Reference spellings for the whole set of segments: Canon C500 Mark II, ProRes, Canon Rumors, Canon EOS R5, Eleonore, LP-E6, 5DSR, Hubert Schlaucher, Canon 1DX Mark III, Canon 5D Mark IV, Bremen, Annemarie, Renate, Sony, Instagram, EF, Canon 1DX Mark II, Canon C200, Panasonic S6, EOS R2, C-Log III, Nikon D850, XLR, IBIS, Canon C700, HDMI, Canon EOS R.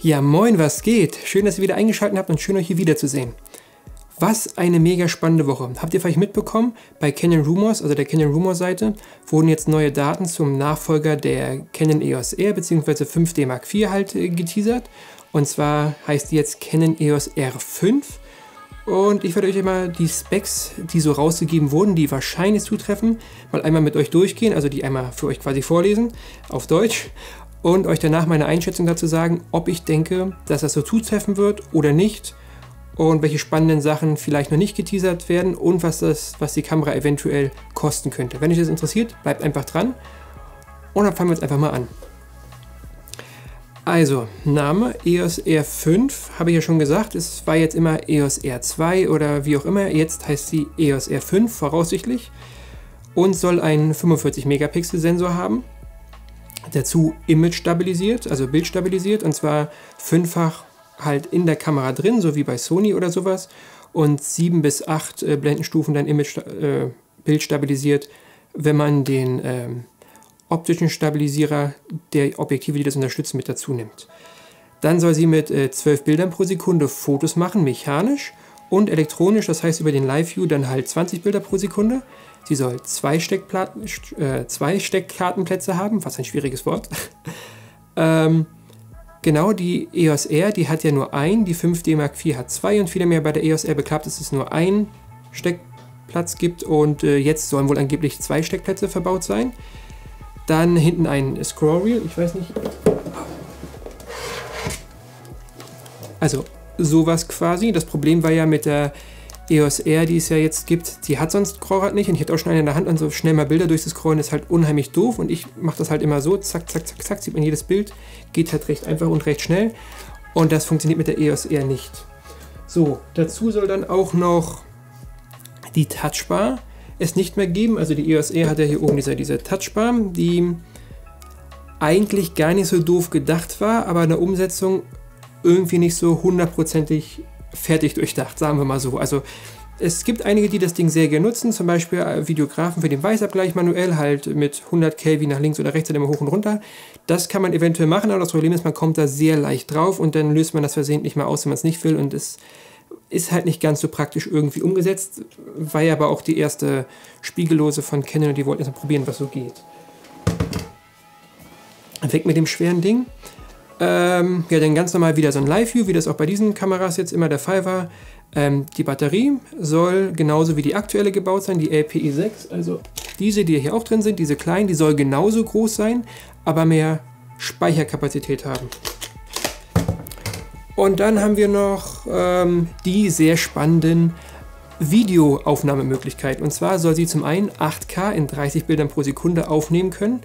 Ja moin, was geht? Schön, dass ihr wieder eingeschaltet habt und schön, euch hier wiederzusehen. Was eine mega spannende Woche. Habt ihr vielleicht mitbekommen, bei Canon Rumors, also der Canon Rumors Seite, wurden jetzt neue Daten zum Nachfolger der Canon EOS R bzw. 5D Mark IV halt geteasert. Und zwar heißt die jetzt Canon EOS R5. Und ich werde euch einmal die Specs, die so rausgegeben wurden, die wahrscheinlich zutreffen, mal einmal mit euch durchgehen, also die einmal für euch quasi vorlesen, auf Deutsch. Und euch danach meine Einschätzung dazu sagen, ob ich denke, dass das so zutreffen wird oder nicht und welche spannenden Sachen vielleicht noch nicht geteasert werden und was die Kamera eventuell kosten könnte. Wenn euch das interessiert, bleibt einfach dran und dann fangen wir jetzt einfach mal an. Also, Name EOS R5, habe ich ja schon gesagt, es war jetzt immer EOS R2 oder wie auch immer, jetzt heißt sie EOS R5 voraussichtlich und soll einen 45-Megapixel-Sensor haben. Dazu Image stabilisiert, also Bild stabilisiert, und zwar 5-fach halt in der Kamera drin, so wie bei Sony oder sowas, und 7 bis 8 Blendenstufen dann Bild stabilisiert, wenn man den optischen Stabilisierer der Objektive, die das unterstützen, mit dazu nimmt. Dann soll sie mit 12 Bildern pro Sekunde Fotos machen, mechanisch und elektronisch, das heißt über den Live View dann halt 20 Bilder pro Sekunde. Sie soll 2 Steckkartenplätze haben, was ein schwieriges Wort. Genau, die EOS R, die hat ja nur einen, die 5D Mark IV hat 2 und vielmehr bei der EOS R beklappt, dass es nur einen Steckplatz gibt und jetzt sollen wohl angeblich 2 Steckplätze verbaut sein. Dann hinten ein Scrollreel, ich weiß nicht. Also sowas quasi, das Problem war ja mit der EOS R, die es ja jetzt gibt, die hat sonst Scrollrad nicht und ich hätte auch schon eine in der Hand und so schnell mal Bilder durchzuscrollen ist halt unheimlich doof und ich mache das halt immer so, zack, zack, zack, zack, sieht man jedes Bild, geht halt recht einfach und recht schnell und das funktioniert mit der EOS R nicht. So, dazu soll dann auch noch die Touchbar es nicht mehr geben, also die EOS R hat ja hier oben diese Touchbar, die eigentlich gar nicht so doof gedacht war, aber in der Umsetzung irgendwie nicht so hundertprozentig fertig durchdacht, sagen wir mal so. Also es gibt einige, die das Ding sehr gerne nutzen, zum Beispiel Videografen für den Weißabgleich manuell, halt mit 100 Kelvin nach links oder rechts und immer hoch und runter. Das kann man eventuell machen, aber das Problem ist, man kommt da sehr leicht drauf und dann löst man das versehentlich mal aus, wenn man es nicht will und es ist halt nicht ganz so praktisch irgendwie umgesetzt, war ja aber auch die erste Spiegellose von Canon und die wollten jetzt mal probieren, was so geht. Weg mit dem schweren Ding. Ja, dann ganz normal wieder so ein Live-View, wie das auch bei diesen Kameras jetzt immer der Fall war. Die Batterie soll genauso wie die aktuelle gebaut sein, die LP-E6, also diese, die hier auch drin sind, diese kleinen, die soll genauso groß sein, aber mehr Speicherkapazität haben. Und dann haben wir noch die sehr spannenden Videoaufnahmemöglichkeiten. Und zwar soll sie zum einen 8K in 30 Bildern pro Sekunde aufnehmen können,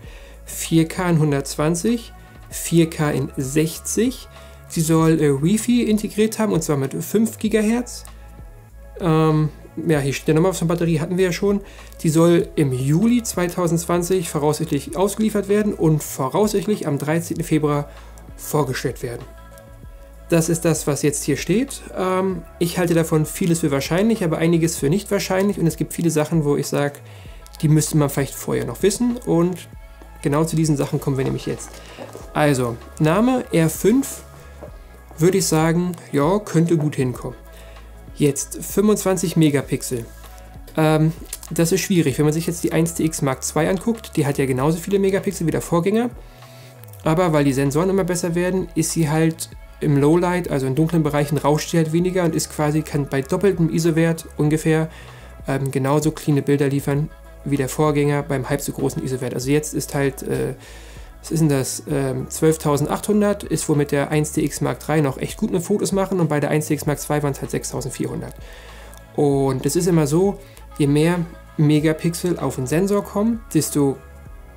4K in 120, 4K in 60, sie soll Wi-Fi integriert haben und zwar mit 5 GHz. Ja, hier steht ja nochmal von Batterie, hatten wir ja schon. Die soll im Juli 2020 voraussichtlich ausgeliefert werden und voraussichtlich am 13. Februar vorgestellt werden. Das ist das, was jetzt hier steht. Ich halte davon vieles für wahrscheinlich, aber einiges für nicht wahrscheinlich und es gibt viele Sachen, wo ich sage, die müsste man vielleicht vorher noch wissen und genau zu diesen Sachen kommen wir nämlich jetzt. Also, Name R5, würde ich sagen, ja, könnte gut hinkommen. Jetzt 25 Megapixel. Das ist schwierig, wenn man sich jetzt die 1DX Mark II anguckt, die hat ja genauso viele Megapixel wie der Vorgänger, aber weil die Sensoren immer besser werden, ist sie halt im Lowlight, also in dunklen Bereichen, rauscht sie halt weniger und ist quasi, kann bei doppeltem ISO-Wert ungefähr genauso cleane Bilder liefern wie der Vorgänger beim halb so großen ISO-Wert. Also jetzt ist halt, was ist denn das, 12.800 ist wohl mit der 1DX Mark III noch echt gut mit Fotos machen und bei der 1DX Mark II waren es halt 6.400. Und es ist immer so, je mehr Megapixel auf den Sensor kommen, desto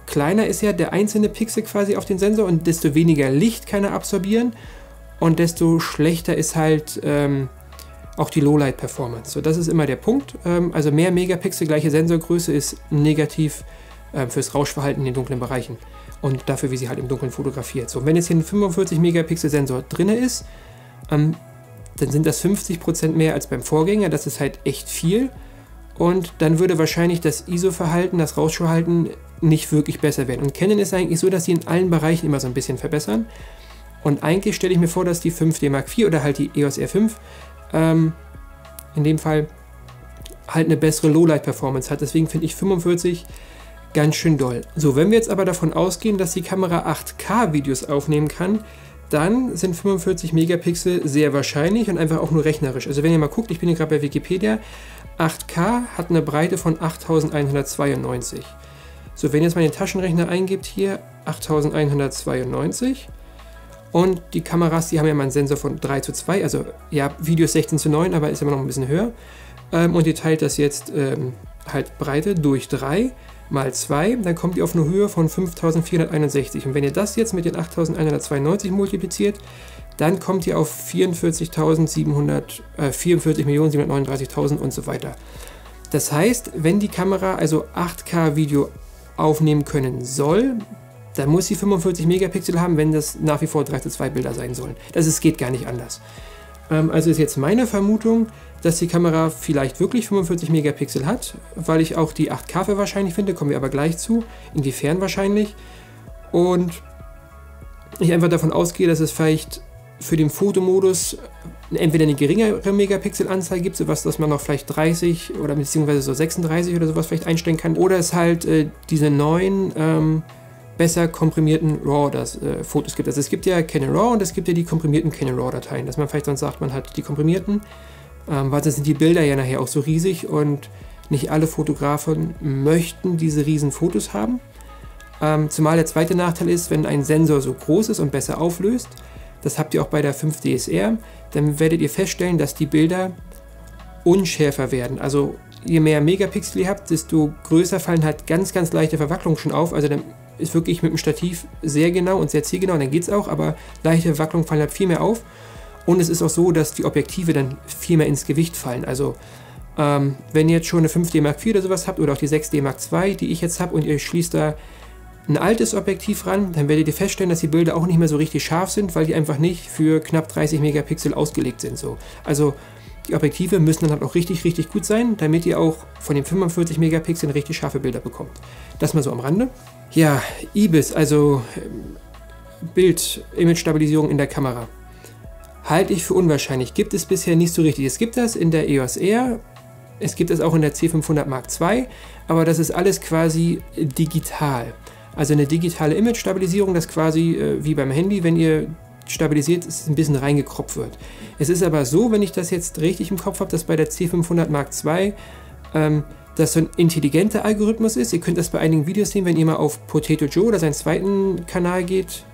kleiner ist ja der einzelne Pixel quasi auf den Sensor und desto weniger Licht kann er absorbieren und desto schlechter ist halt auch die Lowlight-Performance. So, das ist immer der Punkt. Also mehr Megapixel, gleiche Sensorgröße ist negativ fürs Rauschverhalten in den dunklen Bereichen und dafür, wie sie halt im Dunkeln fotografiert. So, wenn jetzt hier ein 45-Megapixel-Sensor drin ist, dann sind das 50% mehr als beim Vorgänger. Das ist halt echt viel und dann würde wahrscheinlich das ISO-Verhalten, das Rauschverhalten nicht wirklich besser werden. Und Canon ist eigentlich so, dass sie in allen Bereichen immer so ein bisschen verbessern. Und eigentlich stelle ich mir vor, dass die 5D Mark IV oder halt die EOS R5 in dem Fall halt eine bessere Lowlight-Performance hat. Deswegen finde ich 45 ganz schön doll. So, wenn wir jetzt aber davon ausgehen, dass die Kamera 8K-Videos aufnehmen kann, dann sind 45 Megapixel sehr wahrscheinlich und einfach auch nur rechnerisch. Also wenn ihr mal guckt, ich bin hier gerade bei Wikipedia, 8K hat eine Breite von 8192. So, wenn ihr jetzt mal den Taschenrechner eingibt hier, 8192. Und die Kameras, die haben ja mal einen Sensor von 3:2, also ja, Videos 16:9, aber ist immer noch ein bisschen höher. Und ihr teilt das jetzt halt Breite durch 3 mal 2, dann kommt ihr auf eine Höhe von 5461. Und wenn ihr das jetzt mit den 8192 multipliziert, dann kommt ihr auf 44.739.000 und so weiter. Das heißt, wenn die Kamera also 8K Video aufnehmen können soll, dann muss sie 45 Megapixel haben, wenn das nach wie vor 3:2 Bilder sein sollen. Das geht gar nicht anders. Also ist jetzt meine Vermutung, dass die Kamera vielleicht wirklich 45 Megapixel hat, weil ich auch die 8K für wahrscheinlich finde, kommen wir aber gleich zu, inwiefern wahrscheinlich. Und ich einfach davon ausgehe, dass es vielleicht für den Fotomodus entweder eine geringere Megapixelanzahl gibt, so was, dass man noch vielleicht 30 oder beziehungsweise so 36 oder sowas vielleicht einstellen kann, oder es halt diese neuen besser komprimierten RAW-Fotos gibt. Also es gibt ja Canon RAW und es gibt ja die komprimierten Canon RAW-Dateien, dass man vielleicht sonst sagt, man hat die komprimierten, weil sonst sind die Bilder ja nachher auch so riesig und nicht alle Fotografen möchten diese riesen Fotos haben. Zumal der zweite Nachteil ist, wenn ein Sensor so groß ist und besser auflöst, das habt ihr auch bei der 5DSR, dann werdet ihr feststellen, dass die Bilder unschärfer werden. Also je mehr Megapixel ihr habt, desto größer fallen halt ganz, ganz leichte Verwacklungen schon auf. Also dann ist wirklich mit dem Stativ sehr genau und sehr zielgenau, dann geht es auch, aber leichte Verwacklungen fallen halt viel mehr auf. Und es ist auch so, dass die Objektive dann viel mehr ins Gewicht fallen. Also wenn ihr jetzt schon eine 5D Mark IV oder sowas habt oder auch die 6D Mark II, die ich jetzt habe, und ihr schließt da ein altes Objektiv ran, dann werdet ihr feststellen, dass die Bilder auch nicht mehr so richtig scharf sind, weil die einfach nicht für knapp 30 Megapixel ausgelegt sind. So. Also die Objektive müssen dann halt auch richtig, richtig gut sein, damit ihr auch von den 45 Megapixeln richtig scharfe Bilder bekommt. Das mal so am Rande. Ja, IBIS, also Bild-Image-Stabilisierung in der Kamera, halte ich für unwahrscheinlich. Gibt es bisher nicht so richtig. Es gibt das in der EOS R, es gibt das auch in der C500 Mark II, aber das ist alles quasi digital. Also eine digitale Image-Stabilisierung, das quasi wie beim Handy, wenn ihr stabilisiert, ist ein bisschen reingekropft wird. Es ist aber so, wenn ich das jetzt richtig im Kopf habe, dass bei der C500 Mark II das so ein intelligenter Algorithmus ist. Ihr könnt das bei einigen Videos sehen, wenn ihr mal auf Potato Joe oder seinen zweiten Kanal geht.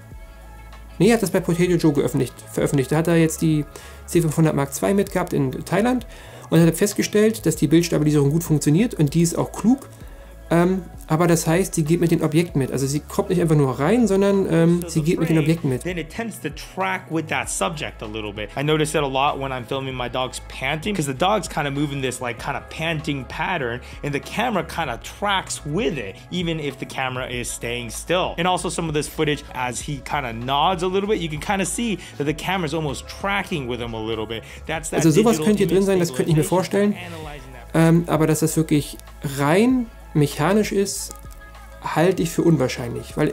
Ne, er hat das bei Potato Joe veröffentlicht. Da hat er jetzt die C500 Mark II mitgehabt in Thailand und hat festgestellt, dass die Bildstabilisierung gut funktioniert und die ist auch klug. Aber das heißt, sie geht mit den Objekten mit. Also sie kommt nicht einfach nur rein, sondern sie geht mit den Objekten mit. Then it tends to track with that subject a little bit. I notice it a lot when I'm filming my dogs panting, because the dog's kind of moving this like kind of panting pattern, and the camera kind of tracks with it, even if the camera is staying still. And also some of this footage, as he kind of nods a little bit, you can kind of see that the camera's almost tracking with him a little bit. That's that. Also sowas könnte hier drin sein, das könnte ich mir vorstellen. Aber dass das wirklich rein mechanisch ist, halte ich für unwahrscheinlich, weil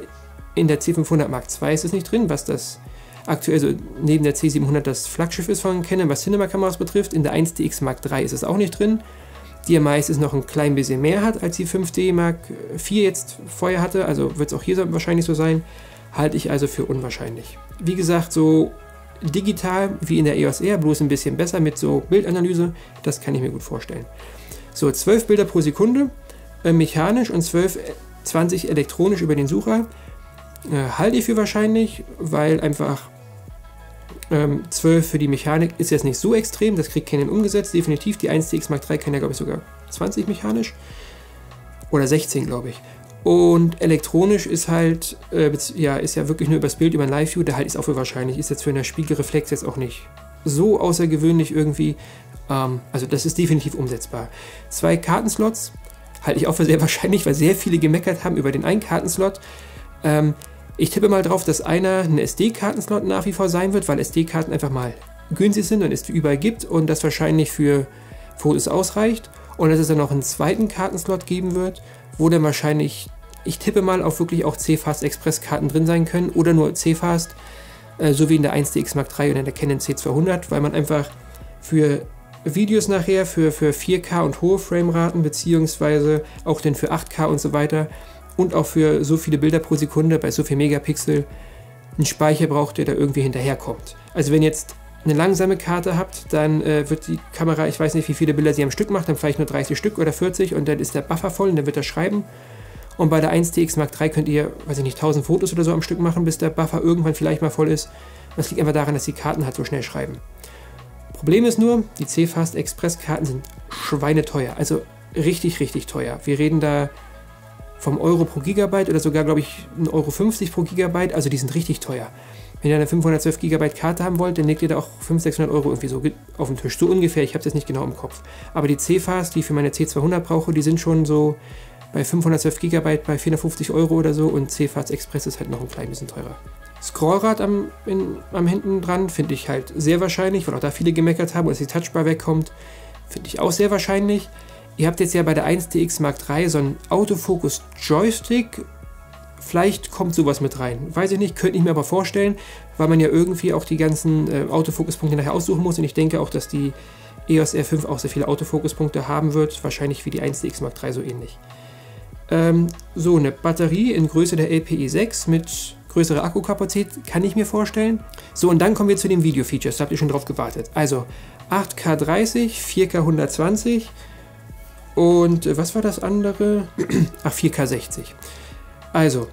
in der C500 Mark II ist es nicht drin, was das aktuell, also neben der C700 das Flaggschiff ist von Canon, was Cinema-Kameras betrifft. In der 1DX Mark III ist es auch nicht drin, die ja meistens noch ein klein bisschen mehr hat, als die 5D Mark IV jetzt vorher hatte, also wird es auch hier wahrscheinlich so sein, halte ich also für unwahrscheinlich. Wie gesagt, so digital wie in der EOS R, bloß ein bisschen besser mit so Bildanalyse, das kann ich mir gut vorstellen. So, 12 Bilder pro Sekunde, mechanisch und 20 elektronisch über den Sucher, halte ich für wahrscheinlich, weil einfach 12 für die Mechanik ist jetzt nicht so extrem, das kriegt Canon umgesetzt, definitiv. Die 1DX Mark III kann ja, glaube ich, sogar 20 mechanisch oder 16, glaube ich. Und elektronisch ist halt, ist ja wirklich nur übers Bild, über ein Live-View, da halte ich es auch für wahrscheinlich, ist jetzt für einen Spiegelreflex jetzt auch nicht so außergewöhnlich irgendwie, also das ist definitiv umsetzbar. 2 Kartenslots, halte ich auch für sehr wahrscheinlich, weil sehr viele gemeckert haben über den einen Kartenslot. Ich tippe mal drauf, dass einer ein SD-Kartenslot nach wie vor sein wird, weil SD-Karten einfach mal günstig sind und es überall gibt und das wahrscheinlich für Fotos ausreicht. Und dass es dann noch einen zweiten Kartenslot geben wird, wo dann wahrscheinlich, ich tippe mal, auch wirklich auch CFast Express Karten drin sein können oder nur CFast. so wie in der 1DX Mark III oder in der Canon C200, weil man einfach für Videos nachher, für 4K und hohe Frameraten, beziehungsweise auch dann für 8K und so weiter und auch für so viele Bilder pro Sekunde bei so viel Megapixel einen Speicher braucht, der da irgendwie hinterherkommt. Also wenn jetzt eine langsame Karte habt, dann wird die Kamera, ich weiß nicht, wie viele Bilder sie am Stück macht, dann vielleicht nur 30 Stück oder 40 und dann ist der Buffer voll und dann wird er schreiben. Und bei der 1DX Mark III könnt ihr, weiß ich nicht, 1000 Fotos oder so am Stück machen, bis der Buffer irgendwann vielleicht mal voll ist. Und das liegt einfach daran, dass die Karten halt so schnell schreiben. Problem ist nur, die CFast Express Karten sind schweineteuer, also richtig, richtig teuer. Wir reden da vom Euro pro Gigabyte oder sogar, glaube ich, 1,50 € pro Gigabyte, also die sind richtig teuer. Wenn ihr eine 512 GB Karte haben wollt, dann legt ihr da auch 500–600 € irgendwie so auf den Tisch. So ungefähr, ich habe es jetzt nicht genau im Kopf. Aber die C-Fast, die ich für meine C200 brauche, die sind schon so bei 512 GB bei 450 € oder so und C-Fast Express ist halt noch ein klein bisschen teurer. Scrollrad am hinten dran finde ich halt sehr wahrscheinlich, weil auch da viele gemeckert haben, dass die Touchbar wegkommt, finde ich auch sehr wahrscheinlich. Ihr habt jetzt ja bei der 1DX Mark III so einen Autofokus-Joystick. Vielleicht kommt sowas mit rein. Weiß ich nicht, könnte ich mir aber vorstellen, weil man ja irgendwie auch die ganzen Autofokuspunkte nachher aussuchen muss. Und ich denke auch, dass die EOS R5 auch sehr viele Autofokuspunkte haben wird. Wahrscheinlich wie die 1DX Mark III so ähnlich. So eine Batterie in Größe der LP-E6 mit größerer Akkukapazität kann ich mir vorstellen. So, und dann kommen wir zu den Video-Features. Da habt ihr schon drauf gewartet. Also 8K 30, 4K 120 und was war das andere? Ach, 4K 60. Also,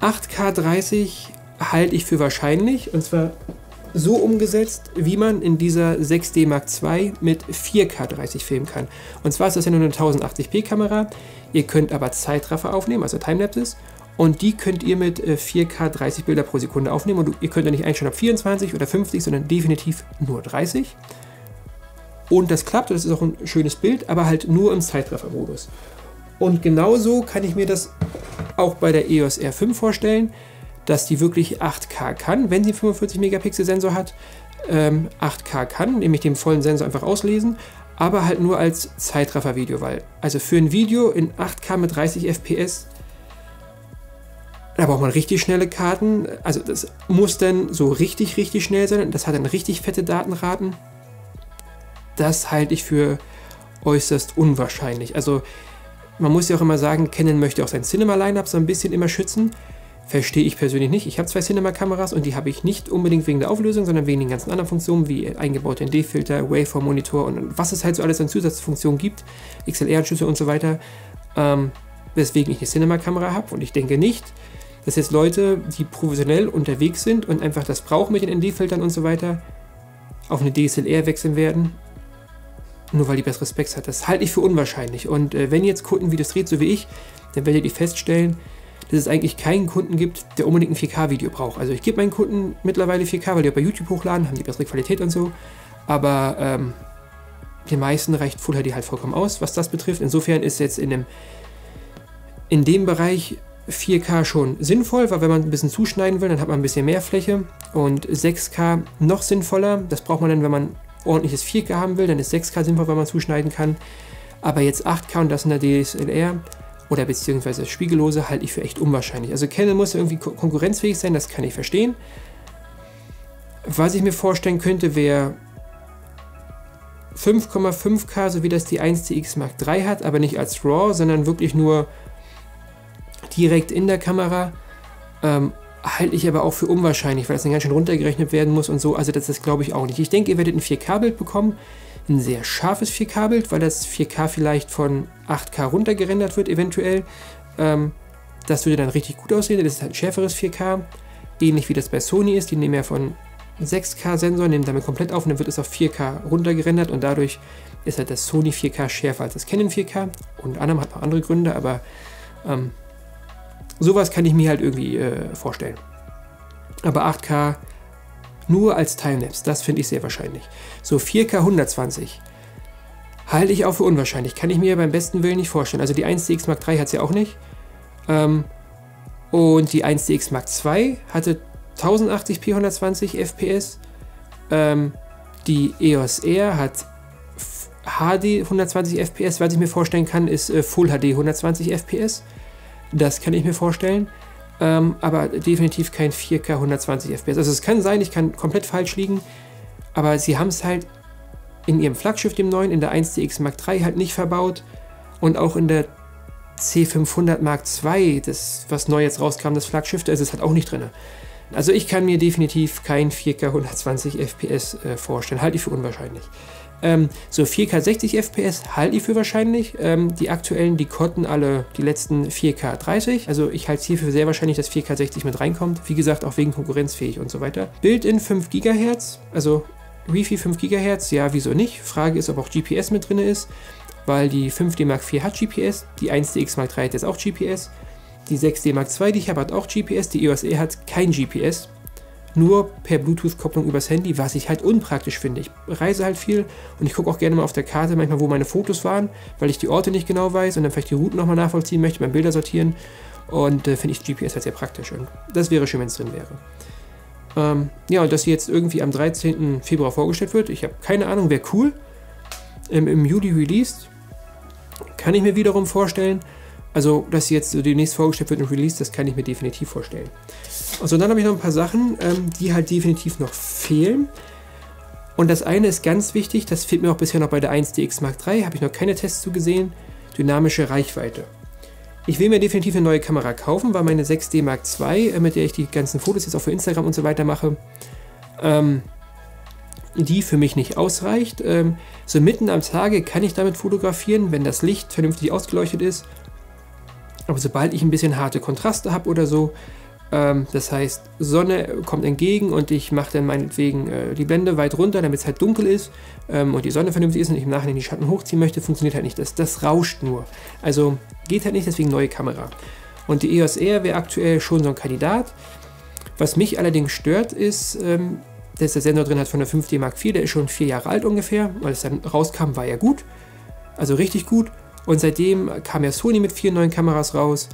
8K 30 halte ich für wahrscheinlich und zwar so umgesetzt, wie man in dieser 6D Mark II mit 4K 30 filmen kann. Und zwar ist das ja nur eine 1080p Kamera, ihr könnt aber Zeitraffer aufnehmen, also Timelapses, und die könnt ihr mit 4K 30 Bilder pro Sekunde aufnehmen und ihr könnt ja nicht einstellen auf 24 oder 50, sondern definitiv nur 30. Und das klappt, das ist auch ein schönes Bild, aber halt nur im Zeitraffer-Modus. Und genauso kann ich mir das auch bei der EOS R5 vorstellen, dass die wirklich 8K kann, wenn sie 45 Megapixel Sensor hat, 8K kann, nämlich den vollen Sensor einfach auslesen, aber halt nur als Zeitraffer-Video, weil also für ein Video in 8K mit 30 FPS, da braucht man richtig schnelle Karten, also das muss dann so richtig, richtig schnell sein, das hat dann richtig fette Datenraten, das halte ich für äußerst unwahrscheinlich, also man muss ja auch immer sagen, Canon möchte auch sein Cinema-Lineup so ein bisschen immer schützen. Verstehe ich persönlich nicht. Ich habe 2 Cinema-Kameras und die habe ich nicht unbedingt wegen der Auflösung, sondern wegen den ganzen anderen Funktionen, wie eingebaute ND-Filter, Waveform-Monitor und was es halt so alles an Zusatzfunktionen gibt, XLR-Anschlüsse und so weiter, weswegen ich eine Cinema-Kamera habe. Und ich denke nicht, dass jetzt Leute, die professionell unterwegs sind und einfach das brauchen mit den ND-Filtern und so weiter, auf eine DSLR wechseln werden. Nur weil die bessere Specs hat. Das halte ich für unwahrscheinlich. Und wenn ihr jetzt Kundenvideos dreht, so wie ich, dann werdet ihr feststellen, dass es eigentlich keinen Kunden gibt, der unbedingt ein 4K-Video braucht. Also ich gebe meinen Kunden mittlerweile 4K, weil die auch bei YouTube hochladen, haben die bessere Qualität und so. Aber den meisten reicht Full HD halt vollkommen aus, was das betrifft. Insofern ist jetzt in dem Bereich 4K schon sinnvoll, weil wenn man ein bisschen zuschneiden will, dann hat man ein bisschen mehr Fläche. Und 6K noch sinnvoller. Das braucht man dann, wenn man ordentliches 4K haben will, dann ist 6K sinnvoll, weil man zuschneiden kann. Aber jetzt 8K und das in der DSLR oder beziehungsweise spiegellose halte ich für echt unwahrscheinlich. Also Canon muss ja irgendwie konkurrenzfähig sein, das kann ich verstehen. Was ich mir vorstellen könnte, wäre 5,5K, so wie das die 1DX Mark III hat, aber nicht als RAW, sondern wirklich nur direkt in der Kamera. Halte ich aber auch für unwahrscheinlich, weil das dann ganz schön runtergerechnet werden muss und so, also das glaube ich auch nicht. Ich denke, ihr werdet ein 4K-Bild bekommen, ein sehr scharfes 4K-Bild, weil das 4K vielleicht von 8K runtergerendert wird eventuell. Das würde dann richtig gut aussehen, das ist halt ein schärferes 4K, ähnlich wie das bei Sony ist, die nehmen ja von 6K-Sensor, nehmen damit komplett auf und dann wird es auf 4K runtergerendert und dadurch ist halt das Sony 4K schärfer als das Canon 4K. Unter anderem hat noch andere Gründe, aber sowas kann ich mir halt irgendwie vorstellen. Aber 8K nur als Timelapse, das finde ich sehr wahrscheinlich. So 4K 120 halte ich auch für unwahrscheinlich. Kann ich mir beim besten Willen nicht vorstellen. Also die 1DX Mark III hat es ja auch nicht. Und die 1DX Mark II hatte 1080p 120 FPS. Die EOS R hat HD 120 FPS. Was ich mir vorstellen kann, ist Full HD 120 FPS. Das kann ich mir vorstellen. aber definitiv kein 4K 120 FPS. Also es kann sein, ich kann komplett falsch liegen, aber sie haben es halt in ihrem Flaggschiff, dem neuen, in der 1DX Mark III halt nicht verbaut und auch in der C500 Mark II, das, was neu jetzt rauskam, das Flaggschiff, da ist es halt auch nicht drin. Also ich kann mir definitiv kein 4K 120 FPS vorstellen, halte ich für unwahrscheinlich. So 4K 60 FPS halte ich für wahrscheinlich. Die aktuellen, die konnten alle die letzten 4K 30. Also ich halte es hierfür sehr wahrscheinlich, dass 4K 60 mit reinkommt. Wie gesagt, auch wegen konkurrenzfähig und so weiter. Bild in 5 GHz, also Wi-Fi 5 GHz, ja, wieso nicht? Frage ist, ob auch GPS mit drin ist, weil die 5D Mark IV hat GPS, die 1DX Mark III hat jetzt auch GPS, die 6D Mark II, die ich habe, hat auch GPS, die EOS R hat kein GPS, nur per Bluetooth-Kopplung übers Handy, was ich halt unpraktisch finde. Ich reise halt viel und ich gucke auch gerne mal auf der Karte manchmal, wo meine Fotos waren, weil ich die Orte nicht genau weiß und dann vielleicht die Routen nochmal nachvollziehen möchte, beim Bilder sortieren, und finde ich GPS halt sehr praktisch und das wäre schön, wenn es drin wäre. Ja, und dass sie jetzt irgendwie am 13. Februar vorgestellt wird, ich habe keine Ahnung, wäre cool. Im Juli released, kann ich mir wiederum vorstellen. Also, dass sie jetzt demnächst vorgestellt wird und released, das kann ich mir definitiv vorstellen. Also, dann habe ich noch ein paar Sachen, die halt definitiv noch fehlen. Und das eine ist ganz wichtig, das fehlt mir auch bisher noch bei der 1DX Mark III, habe ich noch keine Tests zugesehen, dynamische Reichweite. Ich will mir definitiv eine neue Kamera kaufen, weil meine 6D Mark II, mit der ich die ganzen Fotos jetzt auch für Instagram und so weiter mache, die für mich nicht ausreicht. So mitten am Tage kann ich damit fotografieren, wenn das Licht vernünftig ausgeleuchtet ist. Aber sobald ich ein bisschen harte Kontraste habe oder so, das heißt, Sonne kommt entgegen und ich mache dann meinetwegen die Blende weit runter, damit es halt dunkel ist und die Sonne vernünftig ist und ich im Nachhinein die Schatten hochziehen möchte, funktioniert halt nicht. Das rauscht nur. Also geht halt nicht, deswegen neue Kamera. Und die EOS R wäre aktuell schon so ein Kandidat. Was mich allerdings stört, ist, dass der Sensor drin hat von der 5D Mark IV, der ist schon 4 Jahre alt ungefähr, weil es dann rauskam, war ja gut, also richtig gut. Und seitdem kam ja Sony mit 4 neuen Kameras raus,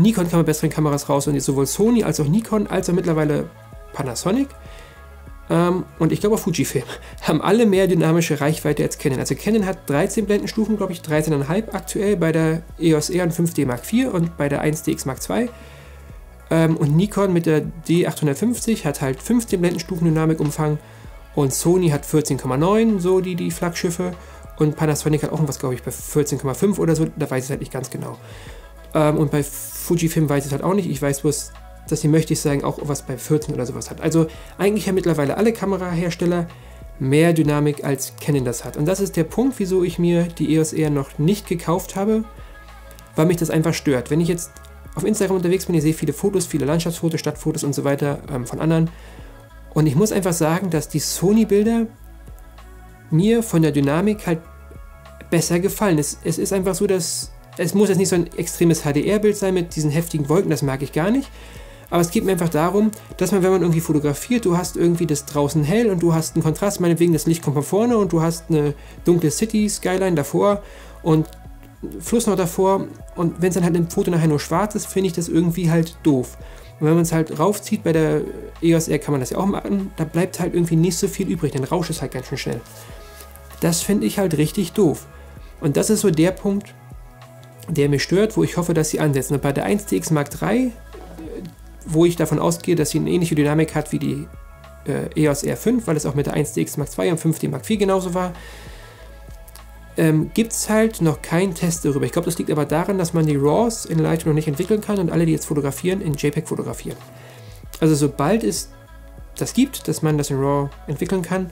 Nikon kam mit besseren Kameras raus und jetzt sowohl Sony als auch Nikon als auch mittlerweile Panasonic und ich glaube auch Fujifilm haben alle mehr dynamische Reichweite als Canon. Also Canon hat 13 Blendenstufen, glaube ich, 13,5 aktuell bei der EOS R und 5D Mark IV und bei der 1DX Mark II. Und Nikon mit der D850 hat halt 15 Blendenstufen Dynamikumfang und Sony hat 14,9, so die Flaggschiffe, und Panasonic hat auch irgendwas, glaube ich, bei 14,5 oder so, da weiß ich es halt nicht ganz genau. Und bei Fujifilm weiß ich es halt auch nicht. Ich weiß bloß, dass sie, möchte ich sagen, auch was bei 14 oder sowas hat. Also eigentlich haben mittlerweile alle Kamerahersteller mehr Dynamik als Canon das hat. Und das ist der Punkt, wieso ich mir die EOS R noch nicht gekauft habe, weil mich das einfach stört. Wenn ich jetzt auf Instagram unterwegs bin, ich sehe viele Fotos, viele Landschaftsfotos, Stadtfotos und so weiter von anderen. Und ich muss einfach sagen, dass die Sony-Bilder mir von der Dynamik halt besser gefallen. Es ist einfach so, dass es muss jetzt nicht so ein extremes HDR-Bild sein mit diesen heftigen Wolken, das mag ich gar nicht. Aber es geht mir einfach darum, dass man, wenn man irgendwie fotografiert, du hast irgendwie das draußen hell und du hast einen Kontrast, meinetwegen das Licht kommt von vorne und du hast eine dunkle City-Skyline davor und Fluss noch davor, und wenn es dann halt im Foto nachher nur schwarz ist, finde ich das irgendwie halt doof. Und wenn man es halt raufzieht, bei der EOS R kann man das ja auch machen, da bleibt halt irgendwie nicht so viel übrig, dann rauscht es halt ganz schön schnell. Das finde ich halt richtig doof. Und das ist so der Punkt, der mir stört, wo ich hoffe, dass sie ansetzen. Und bei der 1DX Mark III, wo ich davon ausgehe, dass sie eine ähnliche Dynamik hat wie die EOS R5, weil es auch mit der 1DX Mark II und 5D Mark IV genauso war, gibt es halt noch keinen Test darüber. Ich glaube, das liegt aber daran, dass man die RAWs in Lightroom noch nicht entwickeln kann und alle, die jetzt fotografieren, in JPEG fotografieren. Also sobald es das gibt, dass man das in RAW entwickeln kann,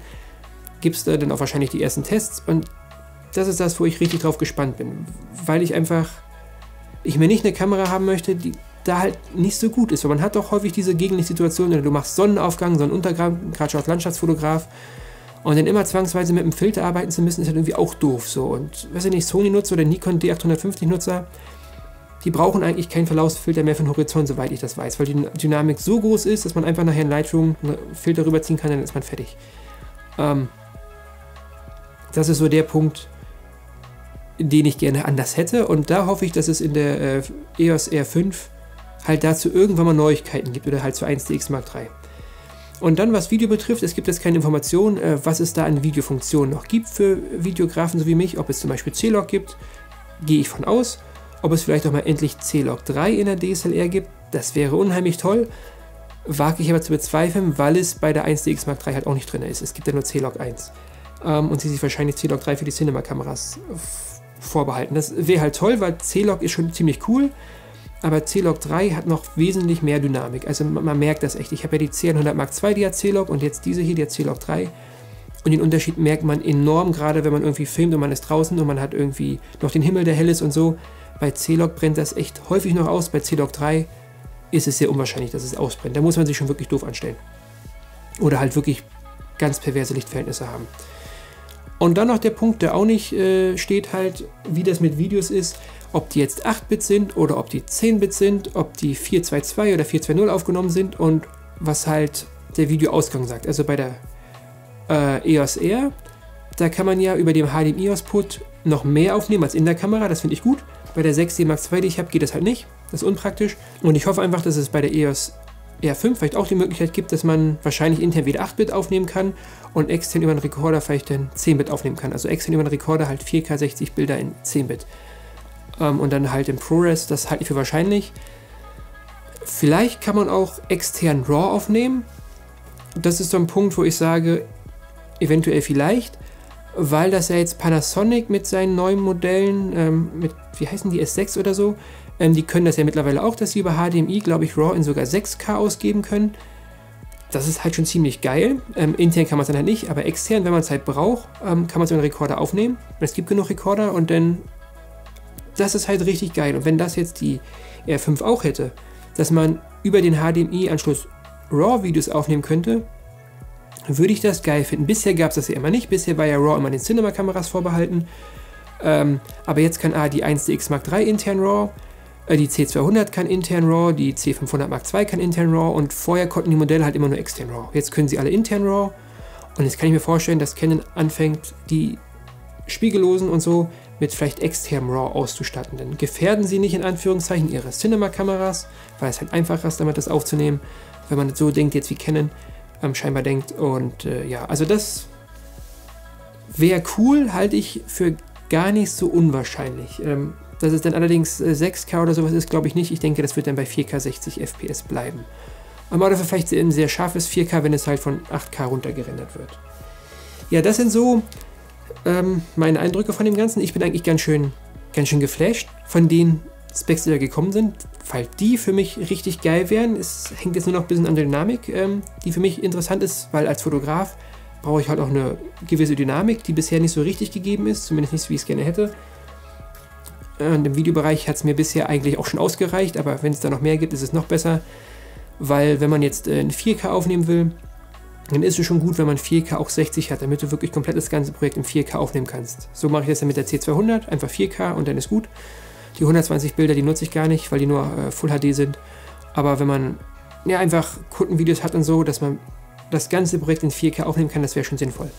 gibt es da dann auch wahrscheinlich die ersten Tests, und das ist das, wo ich richtig drauf gespannt bin, weil ich einfach, mir nicht eine Kamera haben möchte, die da halt nicht so gut ist, weil man hat doch häufig diese Gegenlichtsituationen, du machst Sonnenaufgang, Sonnenuntergang, gerade schon als Landschaftsfotograf, und dann immer zwangsweise mit einem Filter arbeiten zu müssen, ist halt irgendwie auch doof so. Und weiß ich nicht, Sony-Nutzer oder Nikon D850-Nutzer, die brauchen eigentlich keinen Verlaufsfilter mehr für den Horizont, soweit ich das weiß, weil die Dynamik so groß ist, dass man einfach nachher in Lightroom einen Filter rüberziehen kann, dann ist man fertig. Das ist so der Punkt, den ich gerne anders hätte, und da hoffe ich, dass es in der EOS R5 halt dazu irgendwann mal Neuigkeiten gibt oder halt zu 1DX Mark III. Und dann, was Video betrifft, es gibt jetzt keine Informationen, was es da an Videofunktionen noch gibt für Videografen so wie mich, ob es zum Beispiel C-Log gibt, gehe ich von aus, Ob es vielleicht auch mal endlich C-Log III in der DSLR gibt, das wäre unheimlich toll. Wage ich aber zu bezweifeln, weil es bei der 1DX Mark III halt auch nicht drin ist. Es gibt ja nur C-Log I. Und sie sich wahrscheinlich C-Log III für die Cinema-Kameras vorbehalten. Das wäre halt toll, weil C-Log ist schon ziemlich cool, aber C-Log III hat noch wesentlich mehr Dynamik. Also man merkt das echt. Ich habe ja die C100 Mark II, die hat C-Log, und jetzt diese hier, die hat C-Log III. Und den Unterschied merkt man enorm, gerade wenn man irgendwie filmt und man ist draußen und man hat irgendwie noch den Himmel, der hell ist und so. Bei C-Log brennt das echt häufig noch aus, bei C-Log III ist es sehr unwahrscheinlich, dass es ausbrennt. Da muss man sich schon wirklich doof anstellen. Oder halt wirklich ganz perverse Lichtverhältnisse haben. Und dann noch der Punkt, der auch nicht steht, halt, wie das mit Videos ist, ob die jetzt 8-Bit sind oder ob die 10-Bit sind, ob die 422 oder 420 aufgenommen sind und was halt der Videoausgang sagt. Also bei der EOS R, da kann man ja über dem HDMI-Output noch mehr aufnehmen als in der Kamera, das finde ich gut. Bei der 6D Mark II, die ich habe, geht das halt nicht, das ist unpraktisch. Und ich hoffe einfach, dass es bei der EOS R5 vielleicht auch die Möglichkeit gibt, dass man wahrscheinlich intern wieder 8-Bit aufnehmen kann und extern über einen Rekorder vielleicht dann 10-Bit aufnehmen kann. Also extern über einen Rekorder halt 4K 60 Bilder in 10-Bit. Und dann halt im ProRes, das halte ich für wahrscheinlich. Vielleicht kann man auch extern RAW aufnehmen. Das ist so ein Punkt, wo ich sage, eventuell vielleicht, weil das ja jetzt Panasonic mit seinen neuen Modellen, mit, wie heißen die, S6 oder so, die können das ja mittlerweile auch, dass sie über HDMI, glaube ich, RAW in sogar 6K ausgeben können. Das ist halt schon ziemlich geil. Intern kann man es dann halt nicht, aber extern, wenn man es halt braucht, kann man es mit einem Rekorder aufnehmen. Es gibt genug Rekorder und dann, das ist halt richtig geil. Und wenn das jetzt die R5 auch hätte, dass man über den HDMI-Anschluss RAW-Videos aufnehmen könnte, würde ich das geil finden. Bisher gab es das ja immer nicht. Bisher war ja RAW immer den Cinema-Kameras vorbehalten. Aber jetzt kann die 1DX Mark III intern RAW, die C200 kann intern RAW, die C500 Mark II kann intern RAW und vorher konnten die Modelle halt immer nur extern RAW. Jetzt können sie alle intern RAW und jetzt kann ich mir vorstellen, dass Canon anfängt, die Spiegellosen und so mit vielleicht externem RAW auszustatten. Denn gefährden sie nicht in Anführungszeichen ihre Cinema-Kameras, weil es halt einfacher ist, damit das aufzunehmen, wenn man so denkt jetzt wie Canon scheinbar denkt. Und ja, also das wäre cool, halte ich für gar nicht so unwahrscheinlich. Dass es dann allerdings 6K oder sowas ist, glaube ich nicht. Ich denke, das wird dann bei 4K 60 FPS bleiben. Aber dafür vielleicht ein sehr scharfes 4K, wenn es halt von 8K runtergerendert wird. Ja, das sind so meine Eindrücke von dem Ganzen. Ich bin eigentlich ganz schön geflasht von den Specs, die da gekommen sind, weil die für mich richtig geil wären. Es hängt jetzt nur noch ein bisschen an der Dynamik, die für mich interessant ist, weil als Fotograf brauche ich halt auch eine gewisse Dynamik, die bisher nicht so richtig gegeben ist, zumindest nicht so, wie ich es gerne hätte. Und im Videobereich hat es mir bisher eigentlich auch schon ausgereicht, aber wenn es da noch mehr gibt, ist es noch besser, weil wenn man jetzt in 4K aufnehmen will, dann ist es schon gut, wenn man 4K auch 60 hat, damit du wirklich komplett das ganze Projekt in 4K aufnehmen kannst. So mache ich das dann mit der C200, einfach 4K und dann ist gut. Die 120 Bilder, die nutze ich gar nicht, weil die nur Full HD sind, aber wenn man ja einfach Kundenvideos hat und so, dass man das ganze Projekt in 4K aufnehmen kann, das wäre schon sinnvoll.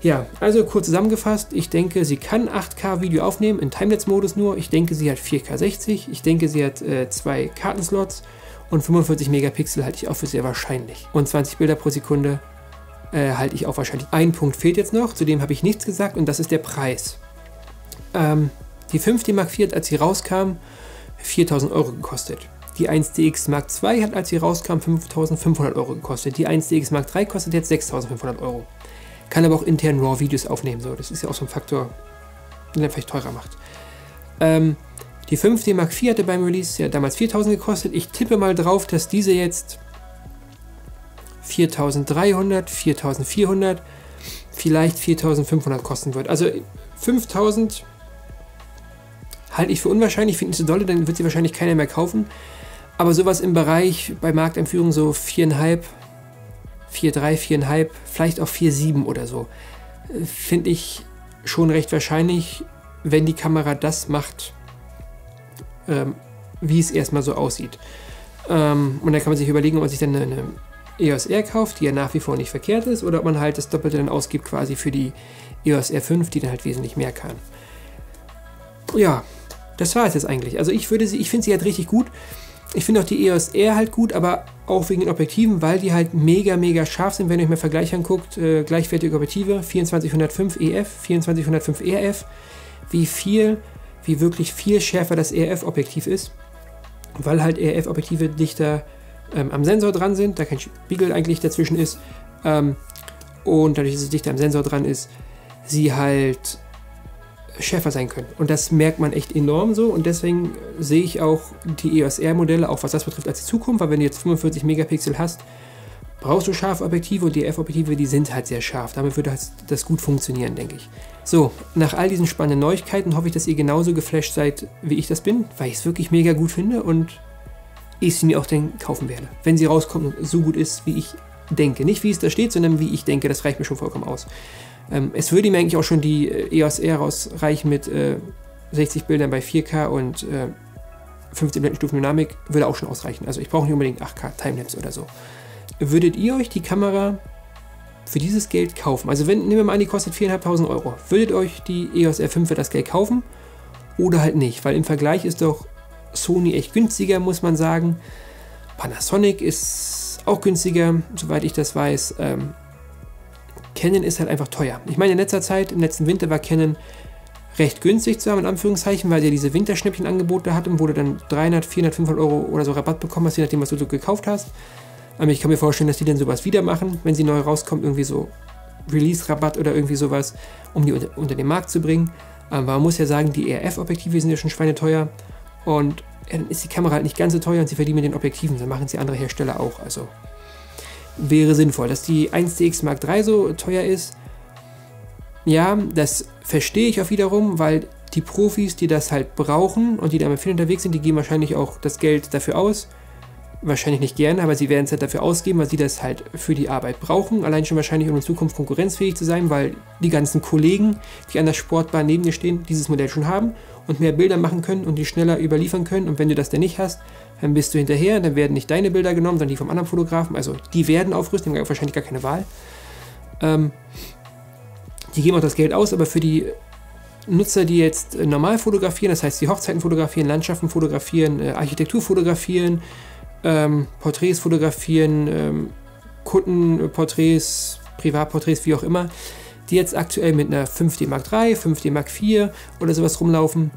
Ja, also kurz zusammengefasst, ich denke, sie kann 8K Video aufnehmen, in Timelapse-Modus nur. Ich denke, sie hat 4K 60, ich denke, sie hat zwei Kartenslots und 45 Megapixel halte ich auch für sehr wahrscheinlich. Und 20 Bilder pro Sekunde halte ich auch wahrscheinlich. Ein Punkt fehlt jetzt noch, zu dem habe ich nichts gesagt und das ist der Preis. Die 5D Mark IV hat, als sie rauskam, 4.000 € gekostet. Die 1DX Mark II hat, als sie rauskam, 5.500 € gekostet. Die 1DX Mark III kostet jetzt 6.500 €. Kann aber auch intern RAW-Videos aufnehmen. So, das ist ja auch so ein Faktor, den er vielleicht teurer macht. Die 5D Mark IV hatte beim Release ja damals 4.000 gekostet. Ich tippe mal drauf, dass diese jetzt 4.300, 4.400, vielleicht 4.500 kosten wird. Also 5.000 halte ich für unwahrscheinlich, finde ich so dolle, dann wird sie wahrscheinlich keiner mehr kaufen. Aber sowas im Bereich bei Markteinführung so 4,5, 4,3, 4,5, vielleicht auch 4,7 oder so, finde ich schon recht wahrscheinlich, wenn die Kamera das macht, wie es erstmal so aussieht. Und dann kann man sich überlegen, ob man sich dann eine EOS R kauft, die ja nach wie vor nicht verkehrt ist, oder ob man halt das Doppelte dann ausgibt quasi für die EOS R5, die dann halt wesentlich mehr kann. Ja, das war es jetzt eigentlich. Also ich finde sie halt richtig gut. Ich finde auch die EOS R halt gut, aber auch wegen den Objektiven, weil die halt mega, mega scharf sind. Wenn ihr euch mal Vergleich anguckt, gleichwertige Objektive, 24-105 EF, 24-105 RF, wie viel wie wirklich viel schärfer das EF-Objektiv ist, weil halt EF-Objektive dichter am Sensor dran sind, da kein Spiegel eigentlich dazwischen ist, und dadurch, dass es dichter am Sensor dran ist, sie halt schärfer sein können. Und das merkt man echt enorm so, und deswegen sehe ich auch die EOS R-Modelle, auch was das betrifft, als die Zukunft, weil wenn du jetzt 45 Megapixel hast, brauchst du scharfe Objektive, und die EF-Objektive, die sind halt sehr scharf. Damit würde das gut funktionieren, denke ich. So, nach all diesen spannenden Neuigkeiten hoffe ich, dass ihr genauso geflasht seid, wie ich das bin, weil ich es wirklich mega gut finde und ich sie mir auch dann kaufen werde. Wenn sie rauskommt und so gut ist, wie ich denke. Nicht wie es da steht, sondern wie ich denke, das reicht mir schon vollkommen aus. Es würde mir eigentlich auch schon die EOS R rausreichen mit 60 Bildern bei 4K und 15 Blendenstufen Dynamik, würde auch schon ausreichen. Also ich brauche nicht unbedingt 8K Timelapse oder so. Würdet ihr euch die Kamera für dieses Geld kaufen? Also wenn, nehmen wir mal an, die kostet 4.500 Euro. Würdet euch die EOS R5 für das Geld kaufen oder halt nicht? Weil im Vergleich ist doch Sony echt günstiger, muss man sagen. Panasonic ist auch günstiger, soweit ich das weiß. Canon ist halt einfach teuer. Ich meine, in letzter Zeit, im letzten Winter war Canon recht günstig zu haben, in Anführungszeichen, weil sie diese Winterschnäppchen-Angebote hatten, wo du dann 300, 400, 500 Euro oder so Rabatt bekommen hast, je nachdem, was du so gekauft hast. Aber ich kann mir vorstellen, dass die dann sowas wieder machen, wenn sie neu rauskommt, irgendwie so Release-Rabatt oder irgendwie sowas, um die unter den Markt zu bringen. Aber man muss ja sagen, die RF-Objektive sind ja schon schweineteuer, und ja, dann ist die Kamera halt nicht ganz so teuer und sie verdienen mit den Objektiven, dann machen sie andere Hersteller auch. Also wäre sinnvoll, dass die 1DX Mark III so teuer ist. Ja, das verstehe ich auch wiederum, weil die Profis, die das halt brauchen und die damit viel unterwegs sind, die geben wahrscheinlich auch das Geld dafür aus. Wahrscheinlich nicht gerne, aber sie werden es halt dafür ausgeben, weil sie das halt für die Arbeit brauchen. Allein schon wahrscheinlich, um in Zukunft konkurrenzfähig zu sein, weil die ganzen Kollegen, die an der Sportbahn neben dir stehen, dieses Modell schon haben und mehr Bilder machen können und die schneller überliefern können. Und wenn du das denn nicht hast, dann bist du hinterher, dann werden nicht deine Bilder genommen, sondern die vom anderen Fotografen. Also die werden aufrüsten, die haben wahrscheinlich gar keine Wahl. Die geben auch das Geld aus, aber für die Nutzer, die jetzt normal fotografieren, das heißt, die Hochzeiten fotografieren, Landschaften fotografieren, Architektur fotografieren, Porträts fotografieren, Kundenporträts, Privatporträts, wie auch immer, die jetzt aktuell mit einer 5D Mark III, 5D Mark IV oder sowas rumlaufen,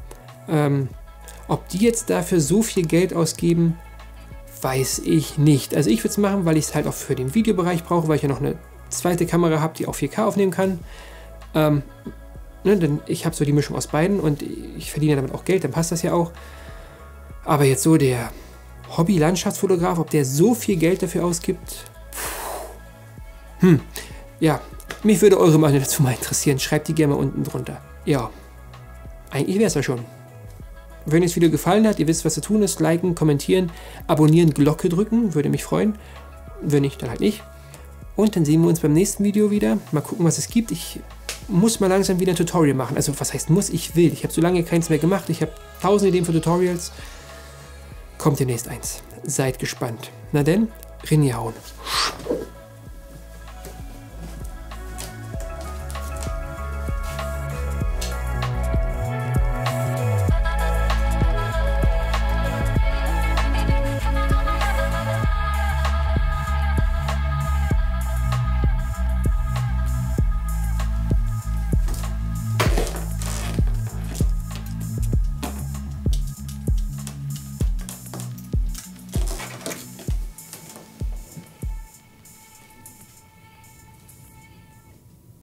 ob die jetzt dafür so viel Geld ausgeben, weiß ich nicht. Also ich würde es machen, weil ich es halt auch für den Videobereich brauche, weil ich ja noch eine zweite Kamera habe, die auch 4K aufnehmen kann. Ne, denn ich habe so die Mischung aus beiden und ich verdiene damit auch Geld, dann passt das ja auch. Aber jetzt so der Hobby-Landschaftsfotograf, ob der so viel Geld dafür ausgibt? Ja, mich würde eure Meinung dazu mal interessieren. Schreibt die gerne mal unten drunter. Ja, eigentlich wäre es ja schon. Wenn euch das Video gefallen hat, ihr wisst, was zu tun ist. Liken, kommentieren, abonnieren, Glocke drücken, würde mich freuen. Wenn nicht, dann halt nicht. Und dann sehen wir uns beim nächsten Video wieder. Mal gucken, was es gibt. Ich muss mal langsam wieder ein Tutorial machen. Also, was heißt muss? Ich will. Ich habe so lange keins mehr gemacht. Ich habe tausende Ideen für Tutorials. Kommt demnächst eins. Seid gespannt. Na denn, Rinjaun.